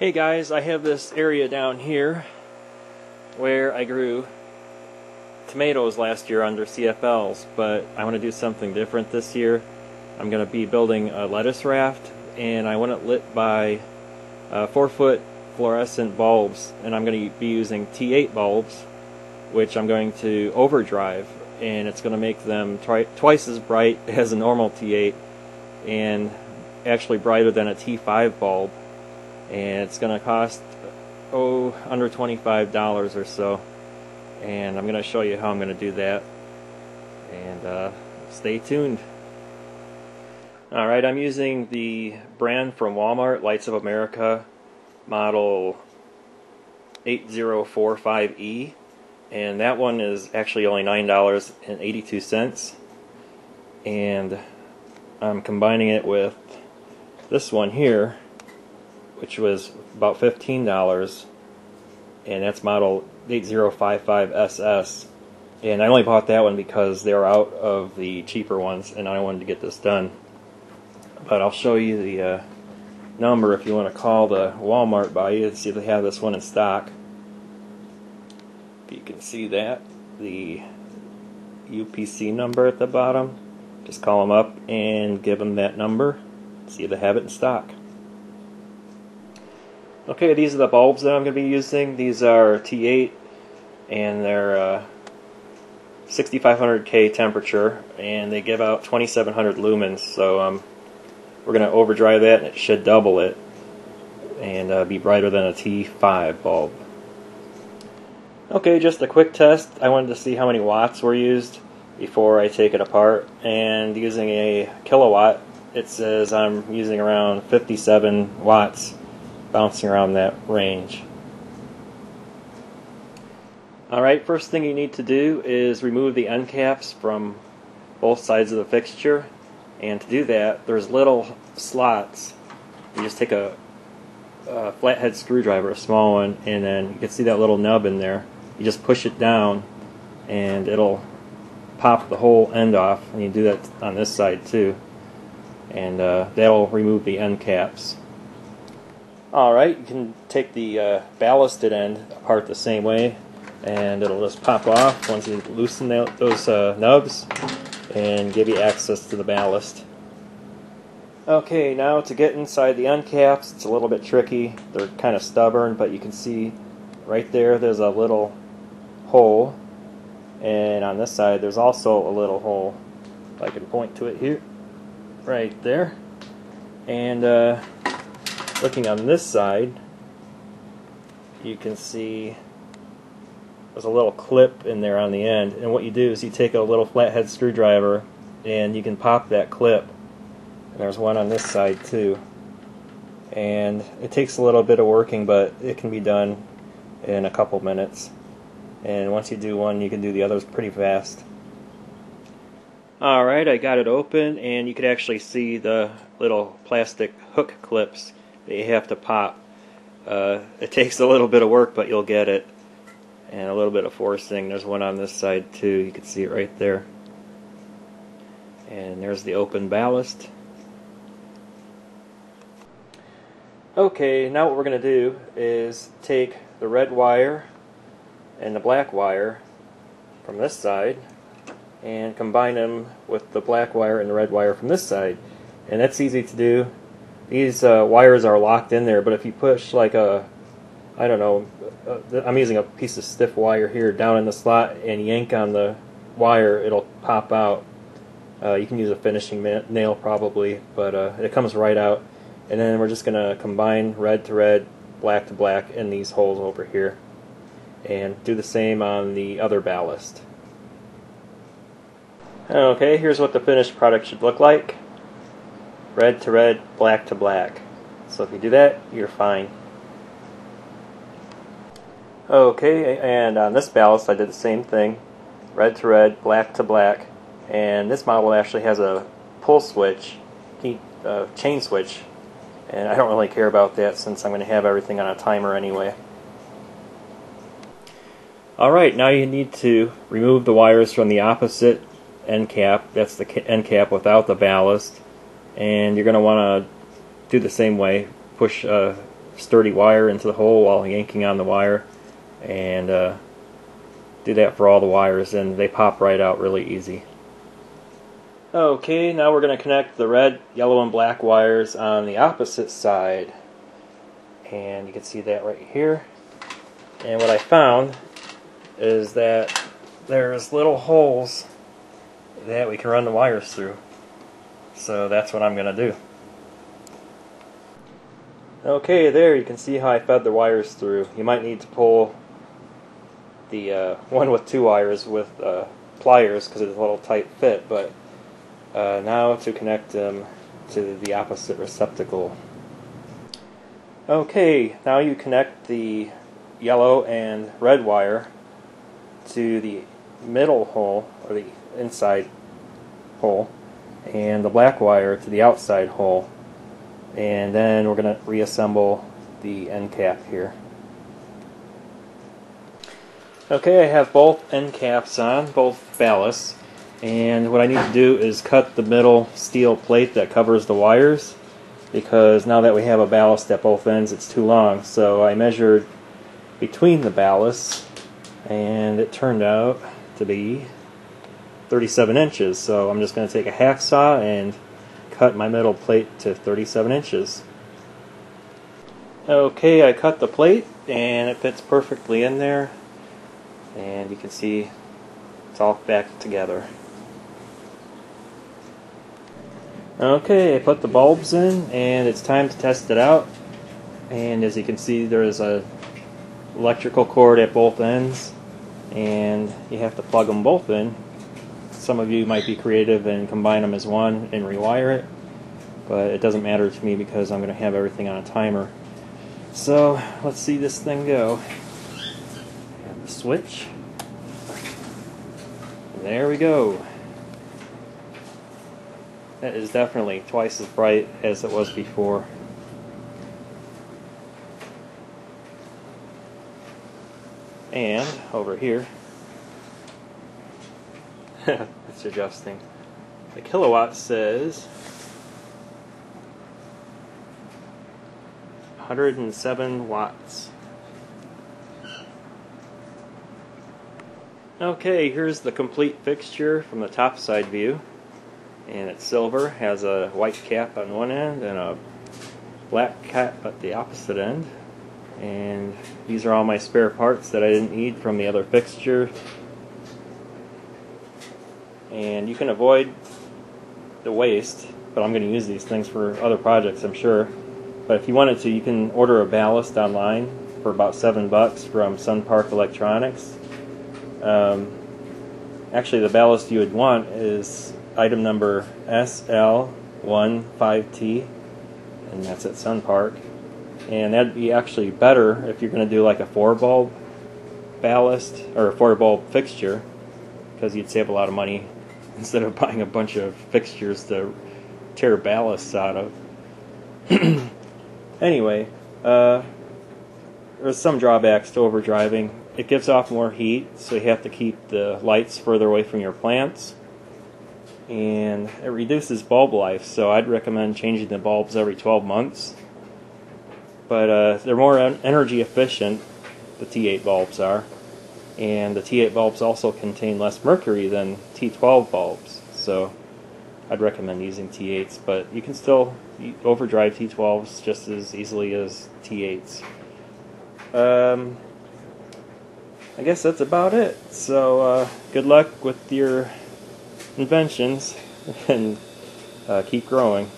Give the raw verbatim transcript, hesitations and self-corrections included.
Hey guys, I have this area down here where I grew tomatoes last year under C F Ls, but I want to do something different this year. I'm going to be building a lettuce raft, and I want it lit by uh, four foot fluorescent bulbs, and I'm going to be using T eight bulbs, which I'm going to overdrive, and it's going to make them tri twice as bright as a normal T eight, and actually brighter than a T five bulb. And it's going to cost oh under twenty-five dollars or so, and I'm going to show you how I'm going to do that, and uh, stay tuned. Alright, I'm using the brand from Walmart, Lights of America, model eight zero four five E, and that one is actually only nine dollars and eighty-two cents, and I'm combining it with this one here, which was about fifteen dollars, and that's model eight zero five five S S, and I only bought that one because they were out of the cheaper ones and I wanted to get this done. But I'll show you the uh, number if you want to call the Walmart by you and see if they have this one in stock. If you can see that, the U P C number at the bottom, just call them up and give them that number, see if they have it in stock. Okay, these are the bulbs that I'm going to be using. These are T eight, and they're uh, sixty-five hundred K temperature, and they give out twenty-seven hundred lumens, so um, we're going to overdrive that, and it should double it, and uh, be brighter than a T five bulb. Okay, just a quick test. I wanted to see how many watts were used before I take it apart, and using a kilowatt, it says I'm using around fifty-seven watts, bouncing around that range. Alright, first thing you need to do is remove the end caps from both sides of the fixture, and to do that there's little slots. You just take a, a flathead screwdriver, a small one, and then you can see that little nub in there. You just push it down and it'll pop the whole end off, and you do that on this side too, and uh, that'll remove the end caps. Alright, you can take the uh, ballasted end apart the same way, and it'll just pop off once you loosen the, those uh, nubs and give you access to the ballast. Okay, now to get inside the end caps, it's a little bit tricky. They're kind of stubborn, but you can see right there there's a little hole, and on this side there's also a little hole. If I can point to it here, right there. And uh, looking on this side, you can see there's a little clip in there on the end, and what you do is you take a little flathead screwdriver and you can pop that clip, and there's one on this side too, and it takes a little bit of working, but it can be done in a couple minutes, and once you do one you can do the others pretty fast. Alright, I got it open, and you can actually see the little plastic hook clips that you have to pop. Uh, it takes a little bit of work, but you'll get it, and a little bit of forcing. There's one on this side too, you can see it right there, and there's the open ballast. Okay, now what we're going to do is take the red wire and the black wire from this side and combine them with the black wire and the red wire from this side, and that's easy to do. These uh, wires are locked in there, but if you push like a, I don't know, uh, I'm using a piece of stiff wire here down in the slot and yank on the wire, it'll pop out. Uh, you can use a finishing nail probably, but uh, it comes right out. And then we're just going to combine red to red, black to black in these holes over here, and do the same on the other ballast. Okay, here's what the finished product should look like. Red to red, black to black. So if you do that, you're fine. Okay, and on this ballast I did the same thing. Red to red, black to black. And this model actually has a pull switch, uh, chain switch. And I don't really care about that since I'm going to have everything on a timer anyway. Alright, now you need to remove the wires from the opposite end cap. That's the end cap without the ballast. And you're going to want to do the same way, push a sturdy wire into the hole while yanking on the wire, and uh, do that for all the wires, and they pop right out really easy. Okay, now we're going to connect the red, yellow, and black wires on the opposite side, and you can see that right here. And what I found is that there's little holes that we can run the wires through, so that's what I'm going to do. Okay, there you can see how I fed the wires through. You might need to pull the uh, one with two wires with uh, pliers because it's a little tight fit, but uh, now to connect them to the opposite receptacle. Okay, now you connect the yellow and red wire to the middle hole, or the inside hole, and the black wire to the outside hole. And then we're going to reassemble the end cap here. Okay, I have both end caps on, both ballasts, and what I need to do is cut the middle steel plate that covers the wires, because now that we have a ballast at both ends, it's too long. So I measured between the ballasts, and it turned out to be thirty-seven inches. So I'm just going to take a half saw and cut my metal plate to thirty-seven inches. Okay, I cut the plate and it fits perfectly in there, and you can see it's all back together. Okay, I put the bulbs in and it's time to test it out, and as you can see there is a electrical cord at both ends, and you have to plug them both in. Some of you might be creative and combine them as one and rewire it, but it doesn't matter to me because I'm going to have everything on a timer. So let's see this thing go. I have the switch. There we go. That is definitely twice as bright as it was before. And over here, it's adjusting. The kilowatt says one hundred seven watts. Okay, here's the complete fixture from the top side view, and it's silver, has a white cap on one end and a black cap at the opposite end, and these are all my spare parts that I didn't need from the other fixture. And you can avoid the waste, but I'm going to use these things for other projects, I'm sure. But if you wanted to, you can order a ballast online for about seven bucks from Sun Park Electronics. Um, actually, the ballast you would want is item number S L one five T, and that's at Sun Park. And that'd be actually better if you're going to do like a four bulb ballast or a four bulb fixture, because you'd save a lot of money instead of buying a bunch of fixtures to tear ballasts out of. Anyway, uh, there's some drawbacks to overdriving. It gives off more heat, so you have to keep the lights further away from your plants, and it reduces bulb life, so I'd recommend changing the bulbs every twelve months. But uh, they're more energy efficient, the T eight bulbs are. And the T eight bulbs also contain less mercury than T twelve bulbs, so I'd recommend using T eights, but you can still overdrive T twelves just as easily as T eights. Um, I guess that's about it, so uh, good luck with your inventions, and uh, keep growing.